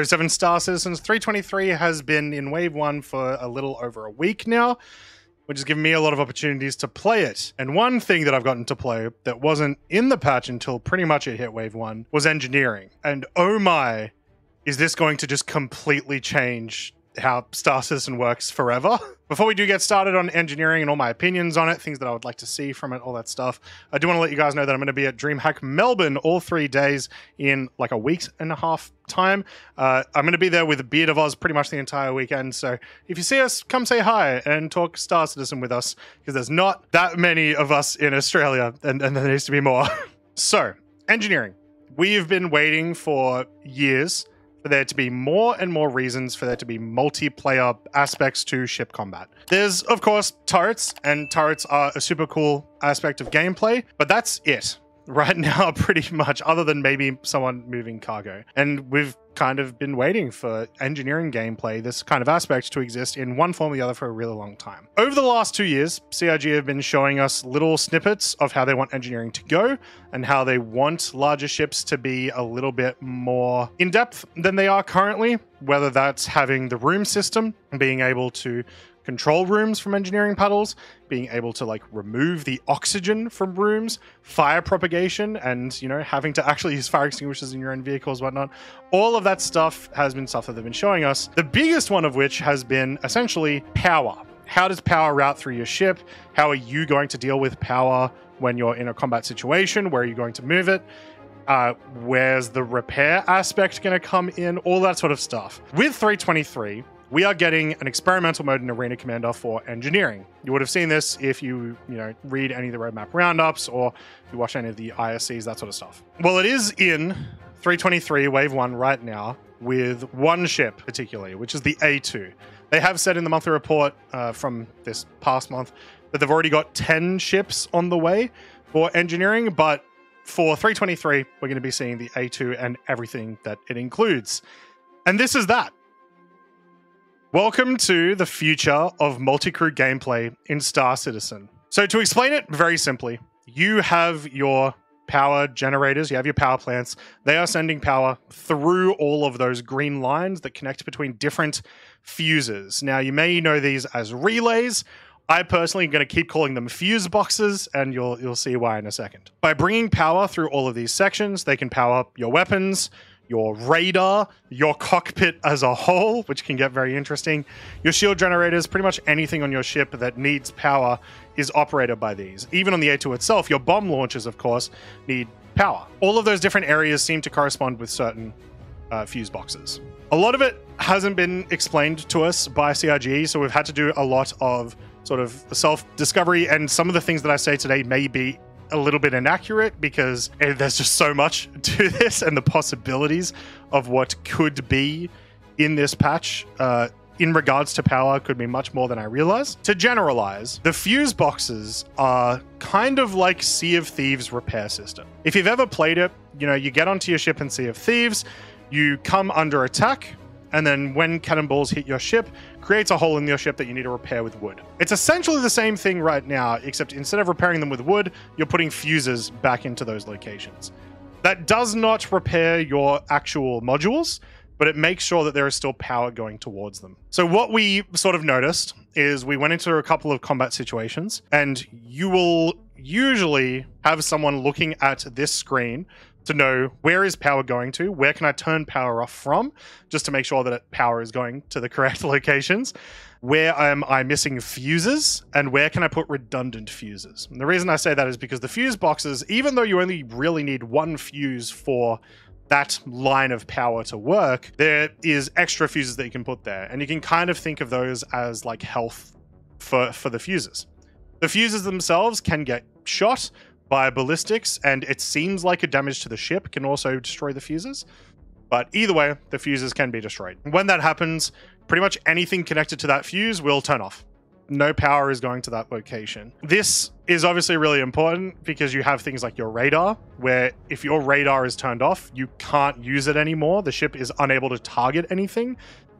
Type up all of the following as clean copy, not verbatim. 07 Star Citizens 323 has been in Wave 1 for a little over a week now, which has given me a lot of opportunities to play it. And one thing that I've gotten to play that wasn't in the patch until pretty much it hit Wave 1 was engineering. And oh my, is this going to just completely change how Star Citizen works forever. Before we do get started on engineering and all my opinions on it, things that I would like to see from it, all that stuff, I do want to let you guys know that I'm going to be at DreamHack Melbourne all 3 days in like a week and a half time. I'm going to be there with Beard of Oz pretty much the entire weekend, so if you see us, come say hi and talk Star Citizen with us, because there's not that many of us in Australia, and there needs to be more. So, engineering. We've been waiting for years for there to be more and more reasons for there to be multiplayer aspects to ship combat. There's, of course, turrets, and turrets are a super cool aspect of gameplay, but that's it right now, pretty much, other than maybe someone moving cargo. And we've kind of been waiting for engineering gameplay, this kind of aspect, to exist in one form or the other for a really long time. Over the last 2 years, CIG have been showing us little snippets of how they want engineering to go and how they want larger ships to be a little bit more in-depth than they are currently, whether that's having the room system and being able to control rooms from engineering paddles, being able to like remove the oxygen from rooms, fire propagation, and you know, having to actually use fire extinguishers in your own vehicles, whatnot. All of that stuff has been stuff that they've been showing us. The biggest one of which has been essentially power. How does power route through your ship? How are you going to deal with power when you're in a combat situation? Where are you going to move it? Where's the repair aspect going to come in? All that sort of stuff. With 323, we are getting an experimental mode in Arena Commander for engineering. You would have seen this if you read any of the roadmap roundups or if you watch any of the ISCs, that sort of stuff. Well, it is in 323 Wave 1 right now with one ship particularly, which is the A2. They have said in the monthly report from this past month that they've already got 10 ships on the way for engineering, but for 323, we're going to be seeing the A2 and everything that it includes. And this is that. Welcome to the future of multi-crew gameplay in Star Citizen. So to explain it very simply, you have your power generators, you have your power plants. They are sending power through all of those green lines that connect between different fuses. Now, you may know these as relays. I personally am going to keep calling them fuse boxes, and you'll see why in a second. By bringing power through all of these sections, they can power up your weapons, your radar, your cockpit as a whole, which can get very interesting, your shield generators, pretty much anything on your ship that needs power is operated by these. Even on the A2 itself, your bomb launchers, of course, need power. All of those different areas seem to correspond with certain fuse boxes. A lot of it hasn't been explained to us by CIG, so we've had to do a lot of sort of self-discovery, and some of the things that I say today may be a little bit inaccurate because there's just so much to this, and the possibilities of what could be in this patch in regards to power could be much more than I realized. To generalize, the fuse boxes are kind of like Sea of Thieves repair system. If you've ever played it, you know, you get onto your ship in Sea of Thieves, you come under attack, and then when cannonballs hit your ship, creates a hole in your ship that you need to repair with wood. It's essentially the same thing right now, except instead of repairing them with wood, you're putting fuses back into those locations. That does not repair your actual modules, but it makes sure that there is still power going towards them. So what we sort of noticed is we went into a couple of combat situations, and you will usually have someone looking at this screen to know where is power going to, where can I turn power off from, just to make sure that power is going to the correct locations, where am I missing fuses, and where can I put redundant fuses. And the reason I say that is because the fuse boxes, even though you only really need one fuse for that line of power to work, there is extra fuses that you can put there, and you can kind of think of those as like health for the fuses. The fuses themselves can get shot by ballistics, and it seems like a damage to the ship can also destroy the fuses, but either way, the fuses can be destroyed. When that happens, pretty much anything connected to that fuse will turn off. No power is going to that location. This is obviously really important because you have things like your radar, where if your radar is turned off, you can't use it anymore. The ship is unable to target anything.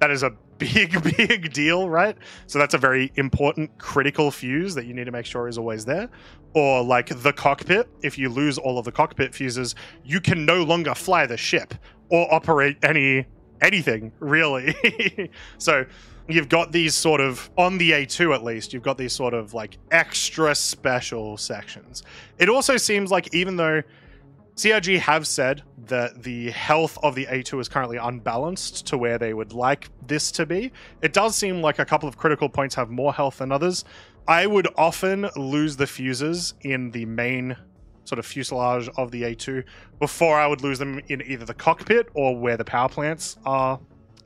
That is a big deal, right? So that's a very important, critical fuse that you need to make sure is always there. Or like the cockpit, if you lose all of the cockpit fuses, you can no longer fly the ship or operate any anything, really. So you've got these sort of, on the A2 at least, you've got these sort of like extra special sections. It also seems like, even though CIG have said that the health of the A2 is currently unbalanced to where they would like this to be, it does seem like a couple of critical points have more health than others. I would often lose the fuses in the main sort of fuselage of the A2 before I would lose them in either the cockpit or where the power plants are.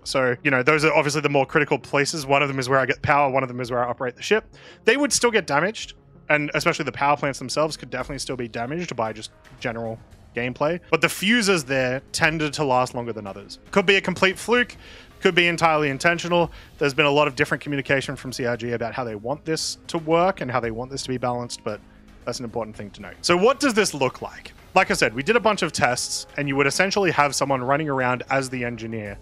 So, you know, those are obviously the more critical places. One of them is where I get power, one of them is where I operate the ship. They would still get damaged, and especially the power plants themselves could definitely still be damaged by just general gameplay. But the fuses there tended to last longer than others. Could be a complete fluke, could be entirely intentional. There's been a lot of different communication from CIG about how they want this to work and how they want this to be balanced, but that's an important thing to note. So what does this look like? Like I said, we did a bunch of tests, and you would essentially have someone running around as the engineer.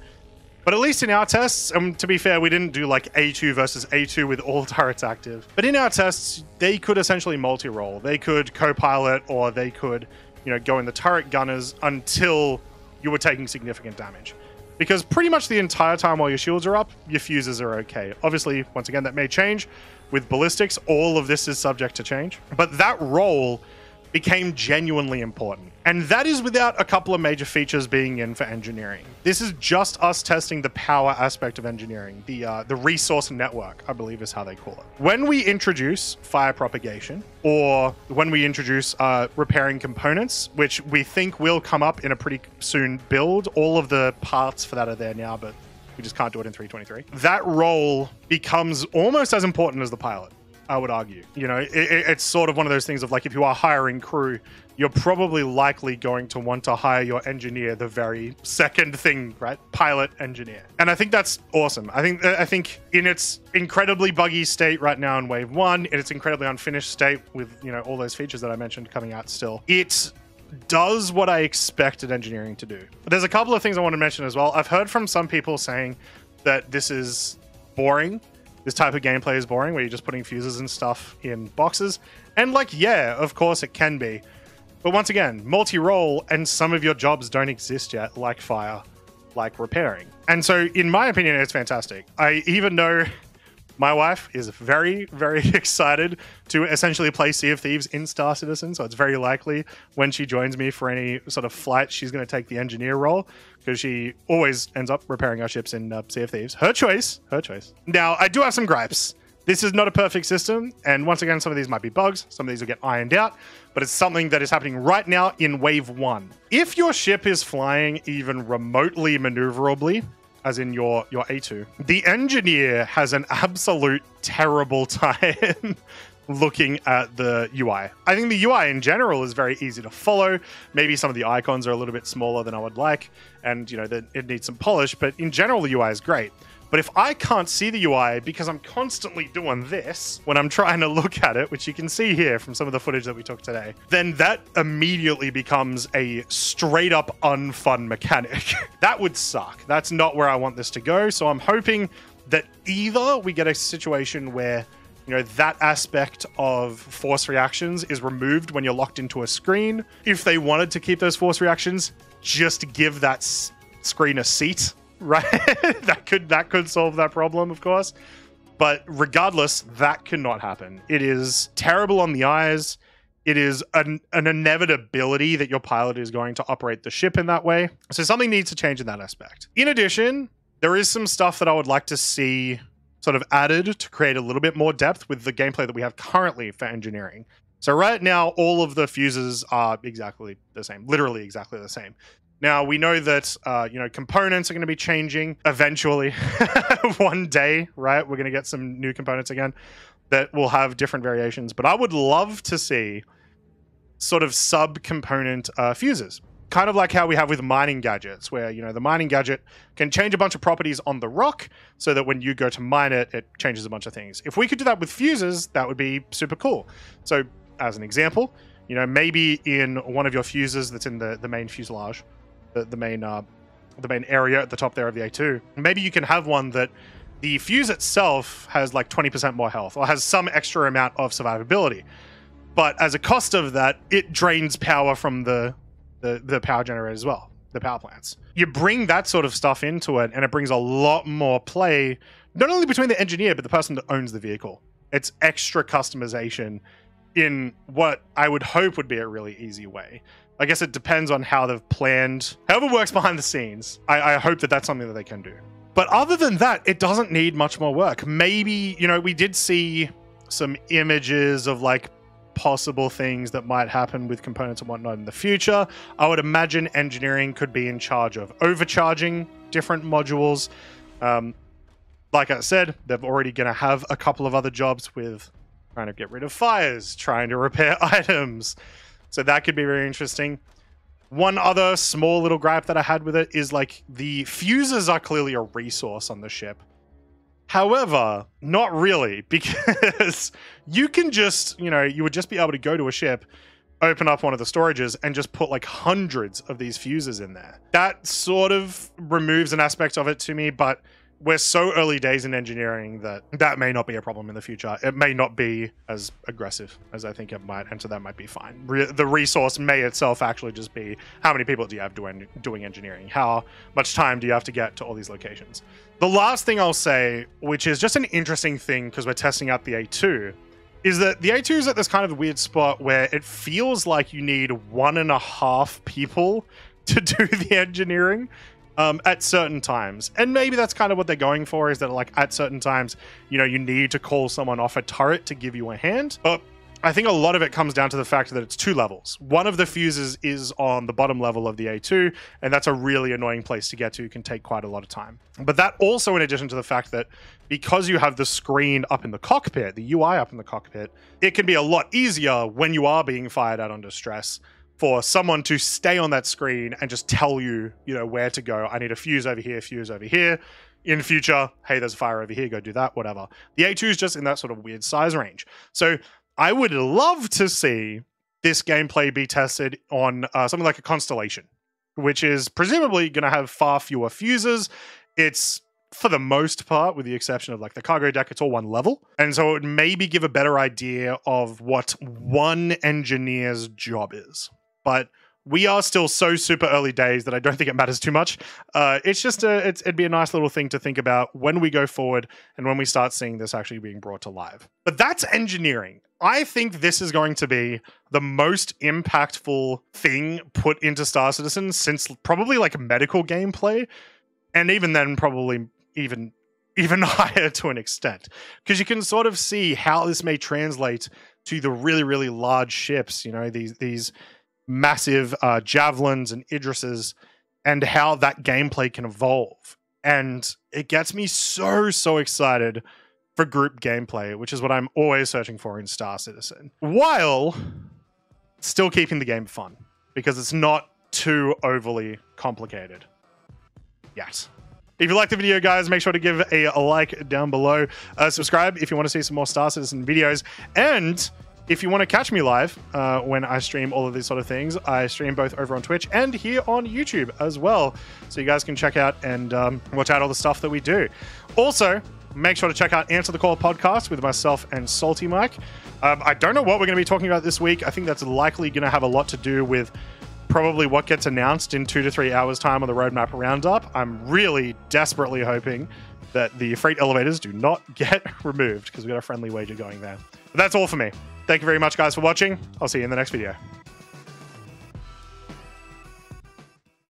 But at least in our tests, and to be fair, we didn't do like A2 versus A2 with all turrets active. But in our tests, they could essentially multi-role. They could co-pilot, or they could, you know, go in the turret gunners until you were taking significant damage. Because pretty much the entire time while your shields are up, your fuses are okay. Obviously, once again, that may change. With ballistics, all of this is subject to change. But that role became genuinely important. And that is without a couple of major features being in for engineering. This is just us testing the power aspect of engineering, the resource network, I believe is how they call it. When we introduce fire propagation, or when we introduce repairing components, which we think will come up in a pretty soon build, all of the parts for that are there now, but we just can't do it in 3.23. That role becomes almost as important as the pilot, I would argue. You know, it's sort of one of those things of like, if you are hiring crew, you're probably likely going to want to hire your engineer the very second thing, right? Pilot, engineer. And I think that's awesome. I think in its incredibly buggy state right now in Wave 1, in its incredibly unfinished state with, you know, all those features that I mentioned coming out still, it's does what I expected engineering to do. But there's a couple of things I want to mention as well. I've heard from some people saying that this is boring. This type of gameplay is boring, where you're just putting fuses and stuff in boxes. And like, yeah, of course it can be. But once again, multi-role, and some of your jobs don't exist yet, like fire, like repairing. And so in my opinion, it's fantastic. I even know my wife is very, very excited to essentially play Sea of Thieves in Star Citizen, so it's very likely when she joins me for any sort of flight, she's going to take the engineer role, because she always ends up repairing our ships in Sea of Thieves. Her choice, her choice. Now, I do have some gripes. This is not a perfect system, and once again, some of these might be bugs, some of these will get ironed out, but it's something that is happening right now in Wave 1. If your ship is flying even remotely maneuverably, as in your A2, the engineer has an absolute terrible time looking at the UI. I think the UI in general is very easy to follow. Maybe some of the icons are a little bit smaller than I would like, and you know that it needs some polish, but in general, the UI is great. But if I can't see the UI because I'm constantly doing this when I'm trying to look at it, which you can see here from some of the footage that we took today, then that immediately becomes a straight up unfun mechanic. That would suck. That's not where I want this to go. So I'm hoping that either we get a situation where, you know, that aspect of force reactions is removed when you're locked into a screen. If they wanted to keep those force reactions, just give that screen a seat. Right? that could solve that problem, of course. But regardless, that cannot happen. It is terrible on the eyes. It is an inevitability that your pilot is going to operate the ship in that way. So something needs to change in that aspect. In addition, there is some stuff that I would like to see sort of added to create a little bit more depth with the gameplay that we have currently for engineering. So right now, all of the fuses are exactly the same, literally exactly the same. Now, we know that, you know, components are going to be changing eventually. One day, right? We're going to get some new components again that will have different variations. But I would love to see sort of sub-component fuses. Kind of like how we have with mining gadgets, where, you know, the mining gadget can change a bunch of properties on the rock so that when you go to mine it, it changes a bunch of things. If we could do that with fuses, that would be super cool. So, as an example, you know, maybe in one of your fuses that's in the main fuselage, the main area at the top there of the A2. Maybe you can have one that the fuse itself has like 20% more health or has some extra amount of survivability. But as a cost of that, it drains power from the power generator as well. the power plants. You bring that sort of stuff into it, and it brings a lot more play, not only between the engineer, but the person that owns the vehicle. It's extra customization in what I would hope would be a really easy way. I guess it depends on how they've planned, however it works behind the scenes. I hope that that's something that they can do. But other than that, it doesn't need much more work. Maybe, you know, we did see some images of like possible things that might happen with components and whatnot in the future. I would imagine engineering could be in charge of overcharging different modules. Like I said, they're already going to have a couple of other jobs with trying to get rid of fires, trying to repair items. So that could be very interesting. One other small little gripe that I had with it is like the fuses are clearly a resource on the ship. However, not really, because you can just, you know, you would just be able to go to a ship, open up one of the storages and just put like hundreds of these fuses in there. That sort of removes an aspect of it to me, but we're so early days in engineering that that may not be a problem in the future. It may not be as aggressive as I think it might, and so that might be fine. The resource may itself actually just be how many people do you have doing engineering? How much time do you have to get to all these locations? The last thing I'll say, which is just an interesting thing because we're testing out the A2, is that the A2 is at this kind of weird spot where it feels like you need 1.5 people to do the engineering. At certain times. And maybe that's kind of what they're going for, is that like at certain times, you know, you need to call someone off a turret to give you a hand. But I think a lot of it comes down to the fact that it's two levels. One of the fuses is on the bottom level of the A2, and that's a really annoying place to get to. It can take quite a lot of time. But that also, in addition to the fact that because you have the screen up in the cockpit, the UI up in the cockpit, it can be a lot easier when you are being fired at under stress for someone to stay on that screen and just tell you, you know, where to go. I need a fuse over here, fuse over here. In future, hey, there's a fire over here, go do that, whatever. The A2 is just in that sort of weird size range. So I would love to see this gameplay be tested on something like a Constellation, which is presumably going to have far fewer fuses. It's, for the most part, with the exception of like the cargo deck, it's all one level. And so it would maybe give a better idea of what one engineer's job is. But we are still so super early days that I don't think it matters too much. It's just, it'd be a nice little thing to think about when we go forward and when we start seeing this actually being brought to live. But that's engineering. I think this is going to be the most impactful thing put into Star Citizen since probably like medical gameplay. And even then, probably even higher to an extent. Because you can sort of see how this may translate to the really, really large ships, you know, these massive Javelins and Idrises, and how that gameplay can evolve. And it gets me so, so excited for group gameplay, which is what I'm always searching for in Star Citizen, while still keeping the game fun, because it's not too overly complicated yet. If you liked the video, guys, make sure to give a like down below. Subscribe if you want to see some more Star Citizen videos. And if you want to catch me live when I stream all of these sort of things, I stream both over on Twitch and here on YouTube as well. So you guys can check out and watch out all the stuff that we do. Also, make sure to check out Answer the Call podcast with myself and Saltemike. I don't know what we're going to be talking about this week. I think that's likely going to have a lot to do with probably what gets announced in 2 to 3 hours time on the roadmap roundup. I'm really desperately hoping that the freight elevators do not get removed, because we got a friendly wager going there. But that's all for me. Thank you very much, guys, for watching. I'll see you in the next video.